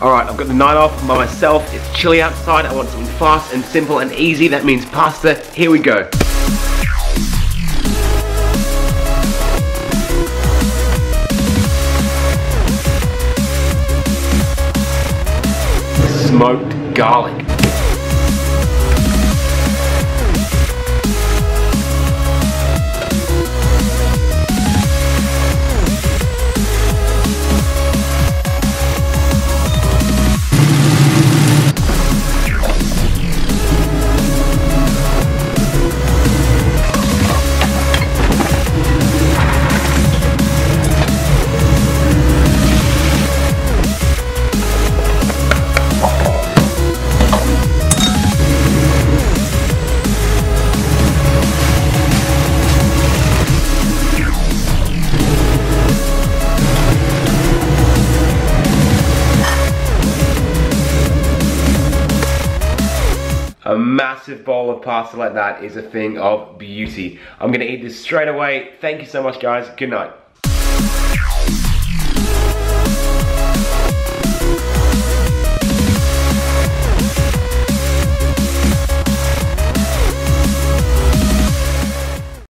Alright, I've got the night off by myself. It's chilly outside. I want something fast and simple and easy. That means pasta. Here we go. Smoked garlic. A massive bowl of pasta like that is a thing of beauty. I'm gonna eat this straight away. Thank you so much, guys. Good night.